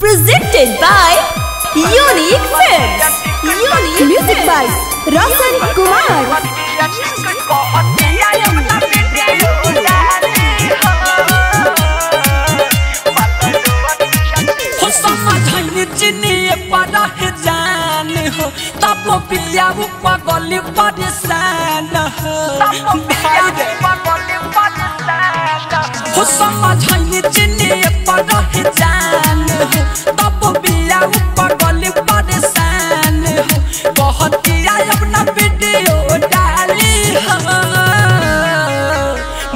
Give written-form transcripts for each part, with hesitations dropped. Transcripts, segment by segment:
Presented by Unique Films. Unique Music by Roshan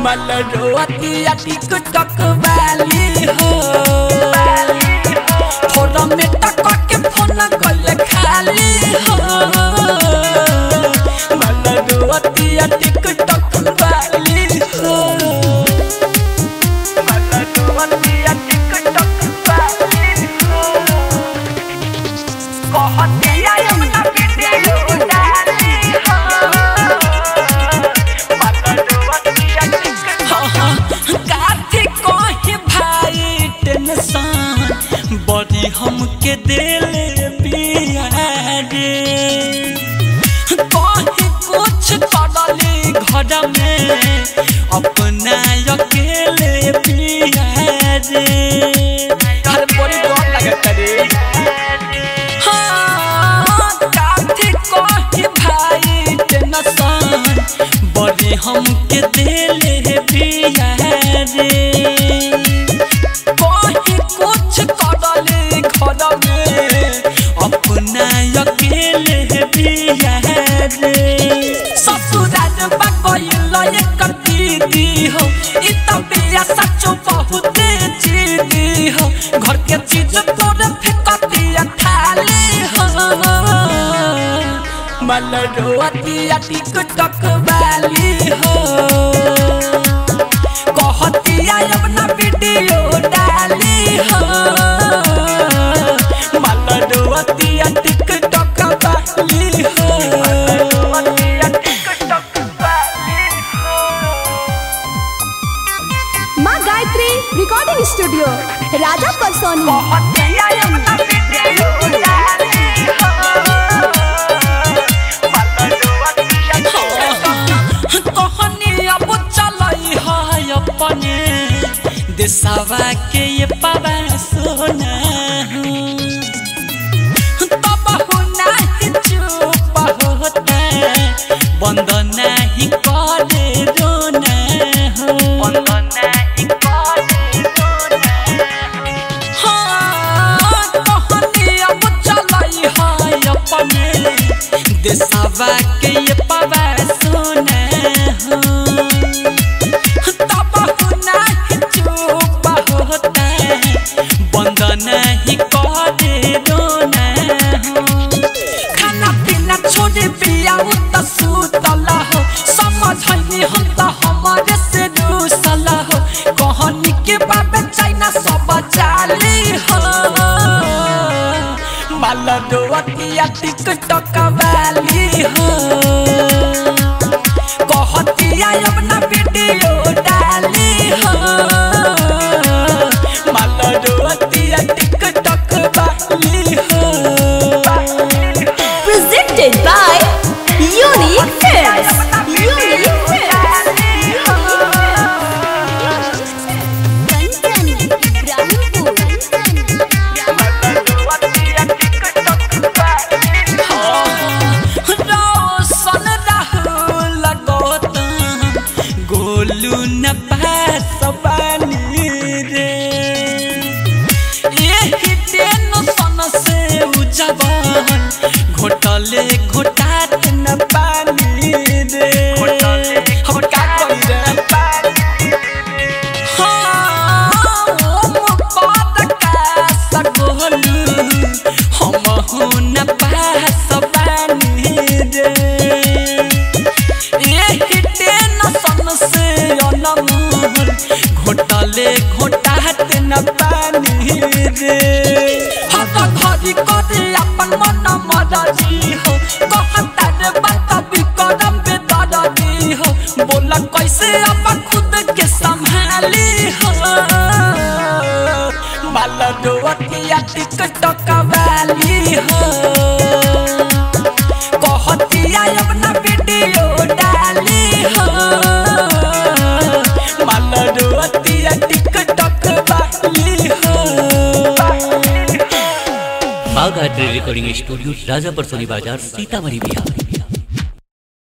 माल रोवतिया TikTok वाली हो फोटो में टक के फोन कल खाली हो। माल रोवतिया टिकटॉक वाली हो। माल रोवतिया टिकटॉक वाली हो। कहते आयम ना वीडियो डाली हो। बड़ी हमके दिल पियारे कहीं कुछ पड़ली घर में अपना अकेले पियारे घर बड़ी डर लगता रे। हाँ काफी कहीं भाई टेंशन बड़ी हमके दिल पियारे अपना अकेले बियारे ससुराल बगल कर दीदी हो इतना बिया सचो बहुत जीदी हो घर के चीज तोड़ फेंक दिया थाली हो। माल रोवतिया टिकटॉक वाली हो कहतिया अपना वीडियो डाली हो। रिकॉर्डिंग स्टूडियो राजा परसोनी। कहनी अब चलई है अपने देशवा के ये पावा सोना तब हो नहीं चुप होता बंद नहीं करे रोना हो। देशवा के ये पावा सोना हो तब होना चुप होता बंद नहीं करे रोना हो। खाना पीना छोड़ पिया तो सुतला हो समझनी हम तो हमारे से दूसला हो कहनी के बाबे चाइना सब चाली हो। माल रोवतिया टिकटॉक वाली हो कहतिया अपना वीडियो डाली हो। माल रोवतिया टिकटॉक वाली हो। Presented by unique films. घोटाले घोटात न पानी रे हम का करी रे पानी। हाँ मोहब्बत का सगोलू हम हो न पास पानी रे यही टेंशन से अनमोल घोटाले घोटात न पानी रे। हरी करी अपन मन मददी हो कहता रे बात भी करम बेदरदी हो बोला कैसे अपन खुद के संभाली हो। माल रोवतिया टिकटॉक वाली हो कहतिया अपना वीडियो डाली हो माल रोवतिया टिकटॉक वाली हो। Bagha recording studio Rajapur Soni Bazar Sitamarhi Bihar.